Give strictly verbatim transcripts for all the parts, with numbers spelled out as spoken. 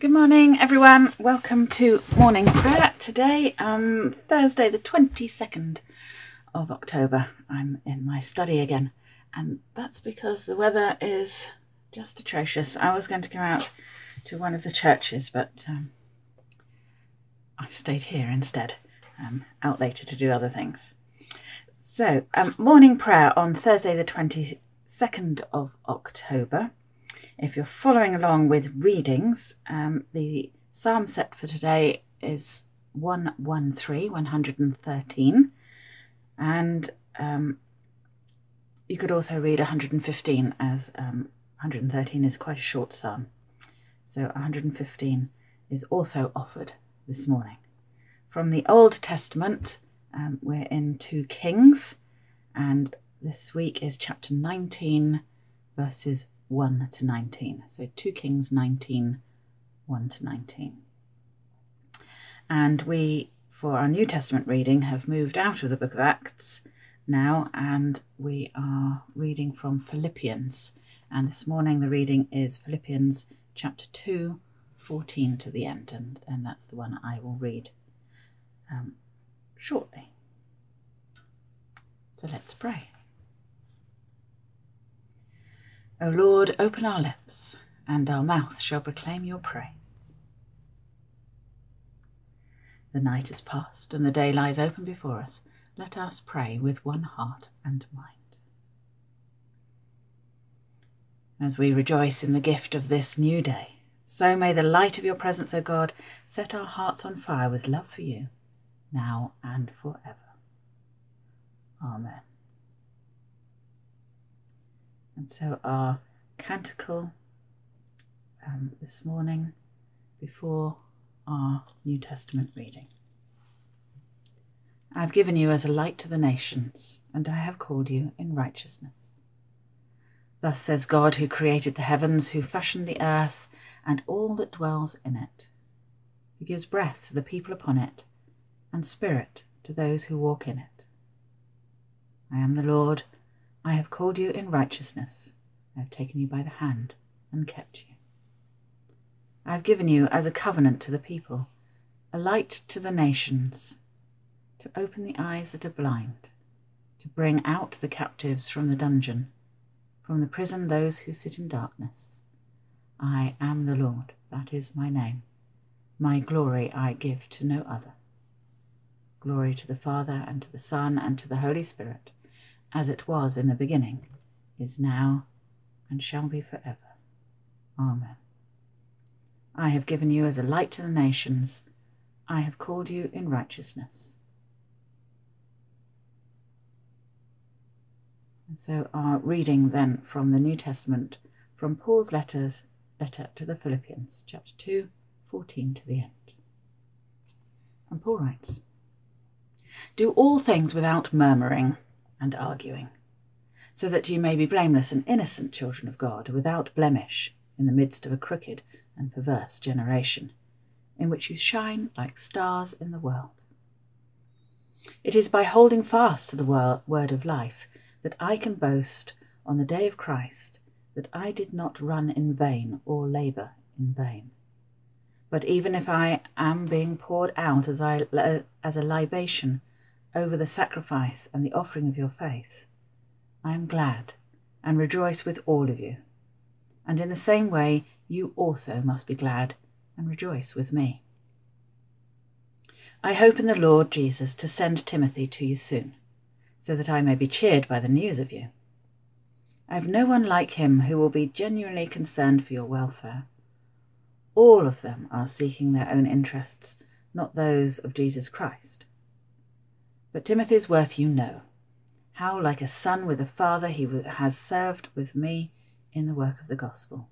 Good morning everyone, welcome to morning prayer. Today, um, Thursday the twenty-second of October, I'm in my study again, and that's because the weather is just atrocious. I was going to go out to one of the churches, but um, I've stayed here instead, um, out later to do other things. So, um, morning prayer on Thursday the twenty-second of October. If you're following along with readings, um, the psalm set for today is one thirteen, one thirteen, and um, you could also read one fifteen, as um, one thirteen is quite a short psalm. So one fifteen is also offered this morning. From the Old Testament, um, we're in Second Kings, and this week is chapter nineteen, verses one to nineteen. So Second Kings nineteen, one to nineteen. And we, for our New Testament reading, have moved out of the book of Acts now, and we are reading from Philippians. And this morning the reading is Philippians chapter two, fourteen to the end, and, and that's the one I will read um, shortly. So let's pray. O Lord, open our lips, and our mouth shall proclaim your praise. The night is past, and the day lies open before us. Let us pray with one heart and mind. As we rejoice in the gift of this new day, so may the light of your presence, O God, set our hearts on fire with love for you, now and forever. Amen. And so our canticle um, this morning before our New Testament reading. I have given you as a light to the nations, and I have called you in righteousness. Thus says God, who created the heavens, who fashioned the earth and all that dwells in it, who gives breath to the people upon it and spirit to those who walk in it. I am the Lord. I have called you in righteousness, I have taken you by the hand and kept you. I have given you as a covenant to the people, a light to the nations, to open the eyes that are blind, to bring out the captives from the dungeon, from the prison those who sit in darkness. I am the Lord, that is my name. My glory I give to no other. Glory to the Father, and to the Son, and to the Holy Spirit, as it was in the beginning, is now, and shall be forever. Amen. I have given you as a light to the nations. I have called you in righteousness. And so our reading then from the New Testament, from Paul's letters, letter to the Philippians, chapter two, fourteen to the end. And Paul writes, "Do all things without murmuring and arguing, so that you may be blameless and innocent children of God, without blemish, in the midst of a crooked and perverse generation, in which you shine like stars in the world. It is by holding fast to the word of life that I can boast on the day of Christ that I did not run in vain or labour in vain. But even if I am being poured out as, I, as a libation over the sacrifice and the offering of your faith, I am glad and rejoice with all of you. And in the same way, you also must be glad and rejoice with me. I hope in the Lord Jesus to send Timothy to you soon, so that I may be cheered by the news of you. I have no one like him who will be genuinely concerned for your welfare. All of them are seeking their own interests, not those of Jesus Christ. But Timothy's worth you know, how like a son with a father he has served with me in the work of the gospel.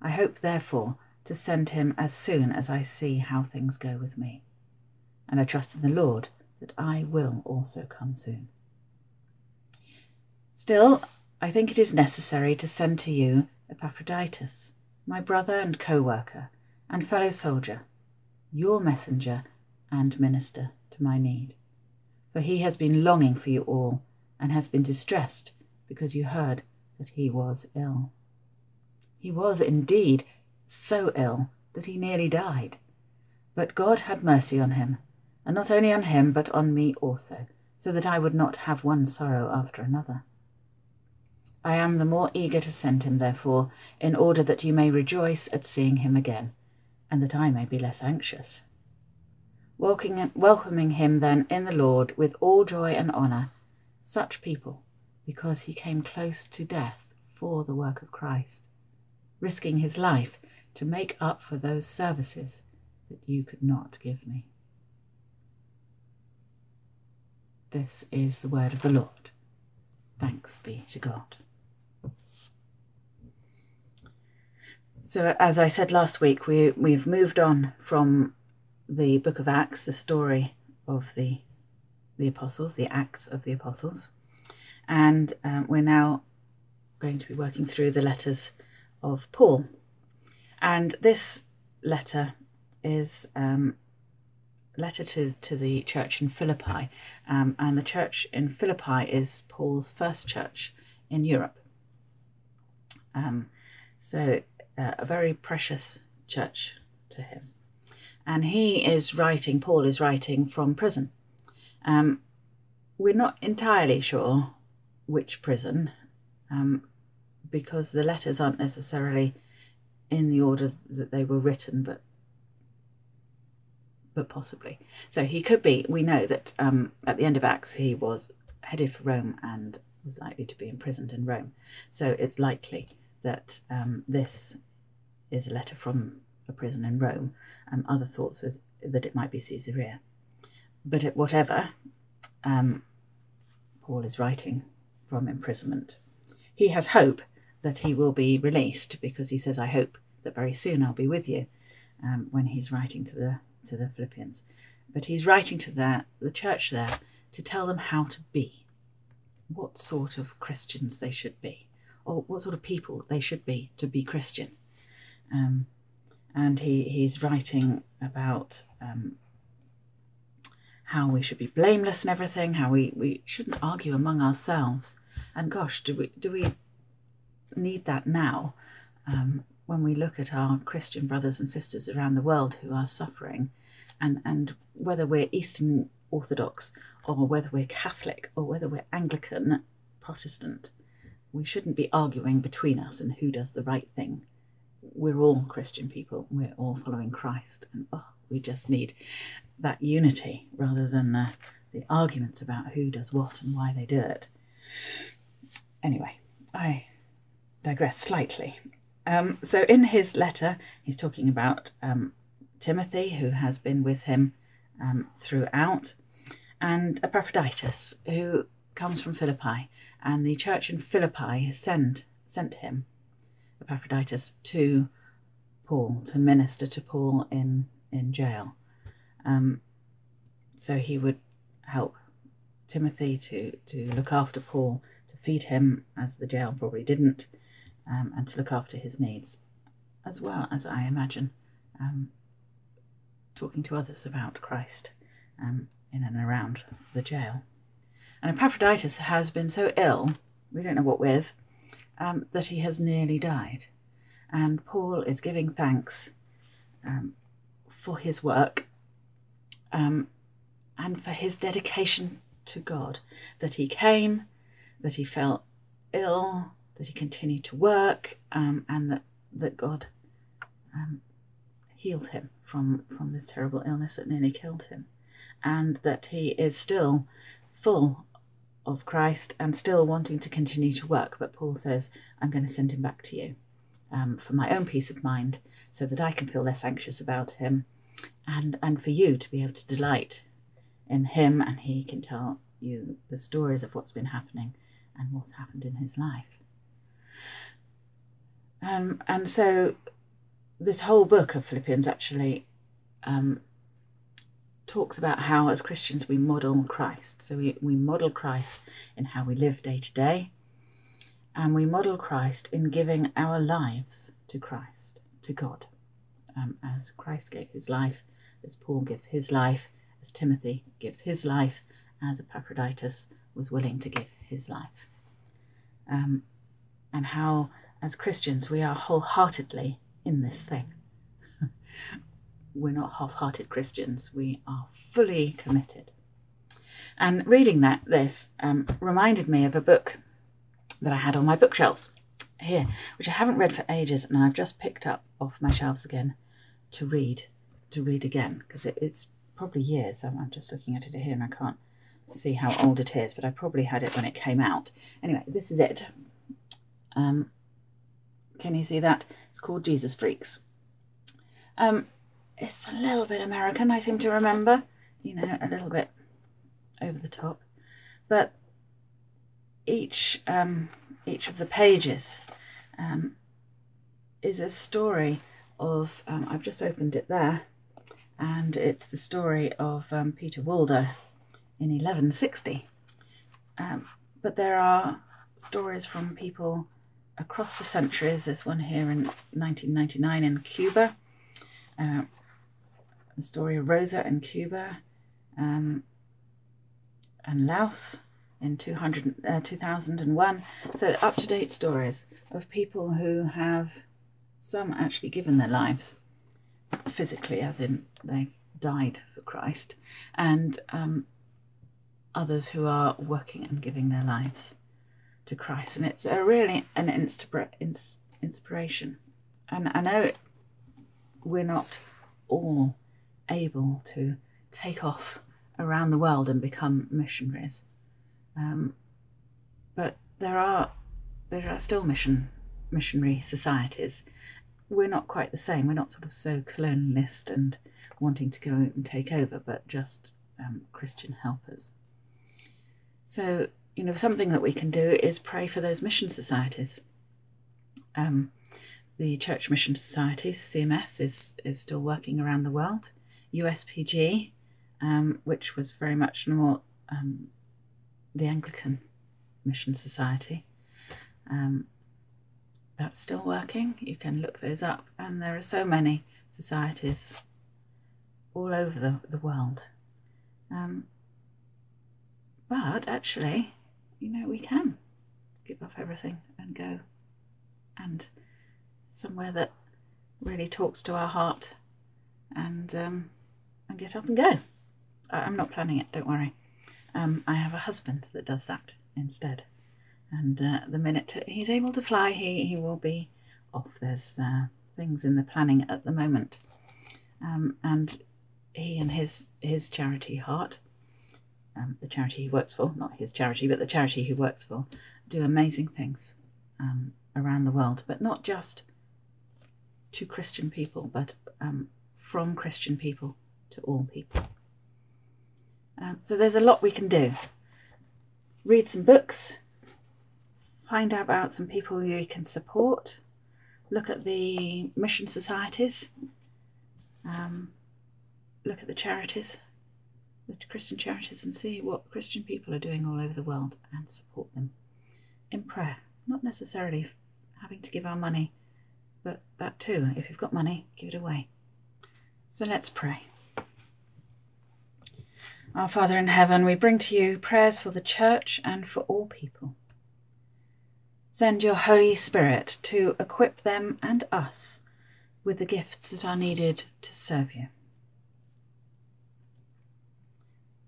I hope, therefore, to send him as soon as I see how things go with me, and I trust in the Lord that I will also come soon. Still, I think it is necessary to send to you Epaphroditus, my brother and co-worker and fellow soldier, your messenger and minister to my need. For he has been longing for you all, and has been distressed because you heard that he was ill. He was indeed so ill that he nearly died. But God had mercy on him, and not only on him, but on me also, so that I would not have one sorrow after another. I am the more eager to send him, therefore, in order that you may rejoice at seeing him again, and that I may be less anxious. Welcoming him then in the Lord with all joy and honour, such people, because he came close to death for the work of Christ, risking his life to make up for those services that you could not give me. This is the word of the Lord. Thanks be to God. So, as I said last week, we, we've moved on from the book of Acts, the story of the, the apostles, the Acts of the Apostles, and um, we're now going to be working through the letters of Paul. And this letter is um, a letter to, to the church in Philippi, um, and the church in Philippi is Paul's first church in Europe. Um, so uh, a very precious church to him. And he is writing, Paul is writing from prison. Um, we're not entirely sure which prison, um, because the letters aren't necessarily in the order that they were written, but but possibly. So he could be, we know that um, at the end of Acts he was headed for Rome and was likely to be imprisoned in Rome. So it's likely that um, this is a letter from a prison in Rome. Um, other thoughts is that it might be Caesarea. But at whatever, um, Paul is writing from imprisonment. He has hope that he will be released, because he says, I hope that very soon I'll be with you, um, when he's writing to the to the Philippians. But he's writing to the, the church there to tell them how to be, what sort of Christians they should be, or what sort of people they should be to be Christian. Um, and he, he's writing about um, how we should be blameless and everything, how we, we shouldn't argue among ourselves. And gosh, do we, do we need that now, um, when we look at our Christian brothers and sisters around the world who are suffering, and, and whether we're Eastern Orthodox or whether we're Catholic or whether we're Anglican, Protestant, we shouldn't be arguing between us and who does the right thing. We're all Christian people. We're all following Christ. And oh, we just need that unity rather than uh, the arguments about who does what and why they do it. Anyway, I digress slightly. Um, so in his letter, he's talking about um, Timothy, who has been with him um, throughout, and Epaphroditus, who comes from Philippi, and the church in Philippi send, sent him, Epaphroditus, to Paul, to minister to Paul in, in jail. Um, so he would help Timothy to, to look after Paul, to feed him, as the jail probably didn't, Um, and to look after his needs, as well as, I imagine, um, talking to others about Christ um, in and around the jail. And Epaphroditus has been so ill, we don't know what with, um, that he has nearly died. And Paul is giving thanks um, for his work um, and for his dedication to God, that he came, that he felt ill, that he continued to work, um, and that, that God um, healed him from, from this terrible illness that nearly killed him, and that he is still full of Christ and still wanting to continue to work. But Paul says, I'm going to send him back to you um, for my own peace of mind, so that I can feel less anxious about him, and, and for you to be able to delight in him, and he can tell you the stories of what's been happening and what's happened in his life. Um, and so this whole book of Philippians actually um, talks about how as Christians we model Christ. So we, we model Christ in how we live day to day, and we model Christ in giving our lives to Christ, to God, um, as Christ gave his life, as Paul gives his life, as Timothy gives his life, as Epaphroditus was willing to give his life, um, and how as Christians, we are wholeheartedly in this thing. We're not half-hearted Christians. We are fully committed. And reading that this um, reminded me of a book that I had on my bookshelves here, which I haven't read for ages, and I've just picked up off my shelves again to read, to read again, because it, it's probably years. I'm, I'm just looking at it here and I can't see how old it is, but I probably had it when it came out. Anyway, this is it. Um, can you see that? It's called Jesus Freaks. Um, it's a little bit American, I seem to remember, you know, a little bit over the top, but each um, each of the pages um, is a story of, um, I've just opened it there, and it's the story of um, Peter Waldo in eleven sixty. Um, but there are stories from people across the centuries. There's one here in nineteen ninety-nine in Cuba, uh, the story of Rosa in Cuba, um, and Laos in two hundred, uh, two thousand one. So up-to-date stories of people who have, some actually given their lives physically, as in they died for Christ, and um, others who are working and giving their lives to Christ. And it's a really an inspira ins inspiration. And I know it, we're not all able to take off around the world and become missionaries, um, but there are there are still mission missionary societies. We're not quite the same. We're not sort of so colonialist and wanting to go and take over, but just um, Christian helpers. So, you know, something that we can do is pray for those mission societies. Um, the Church Mission Society, C M S, is is still working around the world. U S P G. Um, which was very much more um, the Anglican Mission Society. Um, that's still working. You can look those up, and there are so many societies all over the, the world. Um, but actually, you know, we can give up everything and go and somewhere that really talks to our heart, and um, and get up and go. I'm not planning it, don't worry. Um, I have a husband that does that instead. And uh, the minute he's able to fly, he, he will be off. There's uh, things in the planning at the moment. Um, and he and his, his charity heart, um, the charity he works for, not his charity, but the charity he works for, do amazing things um, around the world, but not just to Christian people, but um, from Christian people to all people. Um, so there's a lot we can do. Read some books, find out about some people you can support, look at the mission societies, um, look at the charities, the Christian charities, and see what Christian people are doing all over the world and support them in prayer. Not necessarily having to give our money, but that too. If you've got money, give it away. So let's pray. Our Father in heaven, we bring to you prayers for the church and for all people. Send your Holy Spirit to equip them and us with the gifts that are needed to serve you.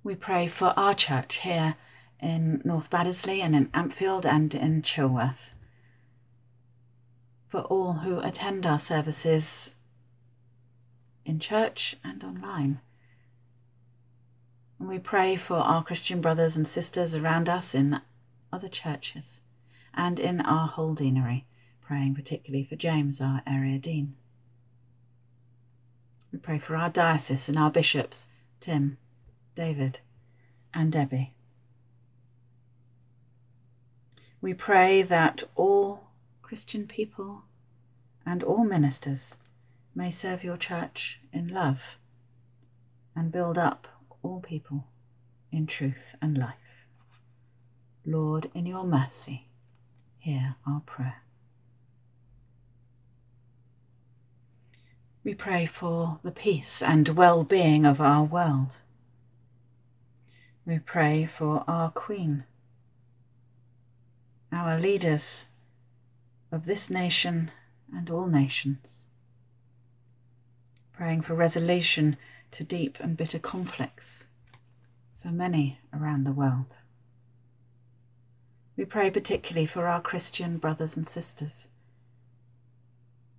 We pray for our church here in North Baddesley and in Ampfield and in Chilworth, for all who attend our services in church and online. And we pray for our Christian brothers and sisters around us in other churches and in our whole deanery, praying particularly for James, our area dean. We pray for our diocese and our bishops, Tim, David, and Debbie. We pray that all Christian people and all ministers may serve your church in love and build up all people in truth and life. Lord, in your mercy, hear our prayer. We pray for the peace and well-being of our world. We pray for our Queen, our leaders of this nation and all nations. praying for resolution to deep and bitter conflicts, so many around the world. We pray particularly for our Christian brothers and sisters,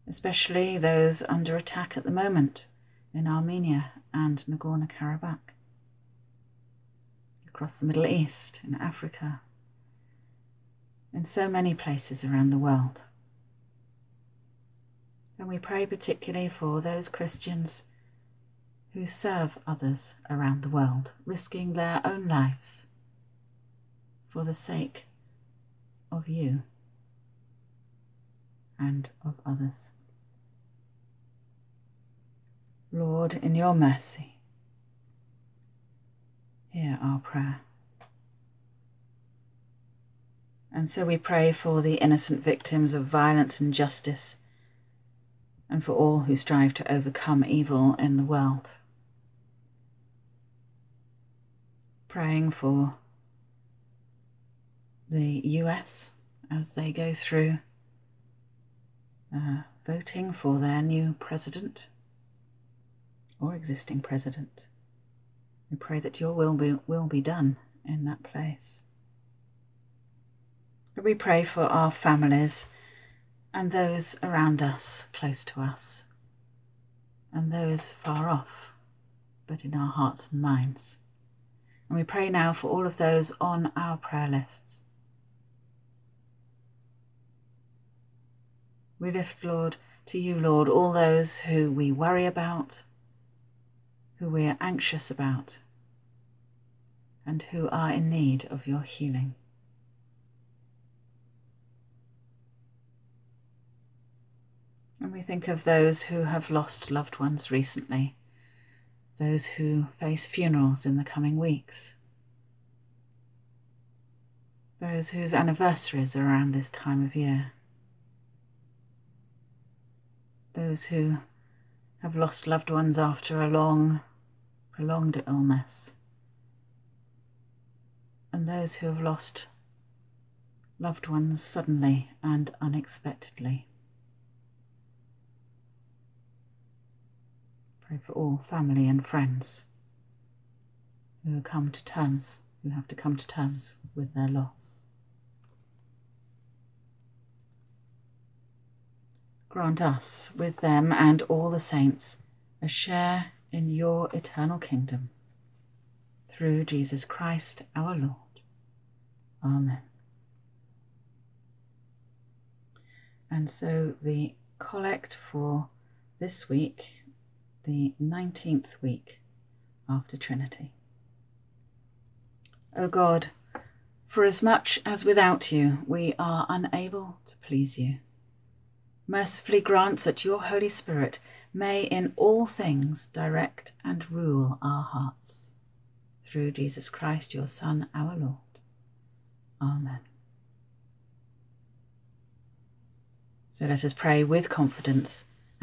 especially those under attack at the moment in Armenia and Nagorno-Karabakh, across the Middle East, in Africa, in so many places around the world. And we pray particularly for those Christians who serve others around the world, risking their own lives for the sake of you and of others. Lord, in your mercy, hear our prayer. And so we pray for the innocent victims of violence and injustice, and for all who strive to overcome evil in the world. Praying for the U S as they go through uh, voting for their new president or existing president. We pray that your will be, will be done in that place. We pray for our families and those around us, close to us, and those far off, but in our hearts and minds. And we pray now for all of those on our prayer lists. We lift, Lord, to you, Lord, all those who we worry about, who we are anxious about, and who are in need of your healing. And we think of those who have lost loved ones recently, those who face funerals in the coming weeks, those whose anniversaries are around this time of year, those who have lost loved ones after a long, prolonged illness, and those who have lost loved ones suddenly and unexpectedly. Pray for all family and friends who come to terms, who have to come to terms with their loss. Grant us, with them and all the saints, a share in your eternal kingdom, through Jesus Christ our Lord. Amen. And so the collect for this week, the nineteenth week after Trinity. O God, forasmuch as without you we are unable to please you, mercifully grant that your Holy Spirit may in all things direct and rule our hearts. Through Jesus Christ, your Son, our Lord. Amen. So let us pray with confidence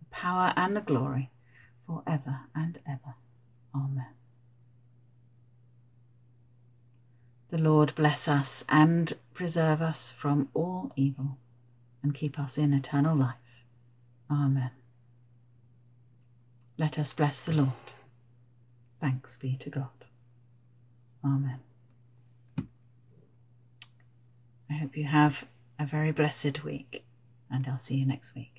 the power, and the glory, for ever and ever. Amen. The Lord bless us and preserve us from all evil, and keep us in eternal life. Amen. Let us bless the Lord. Thanks be to God. Amen. I hope you have a very blessed week, and I'll see you next week.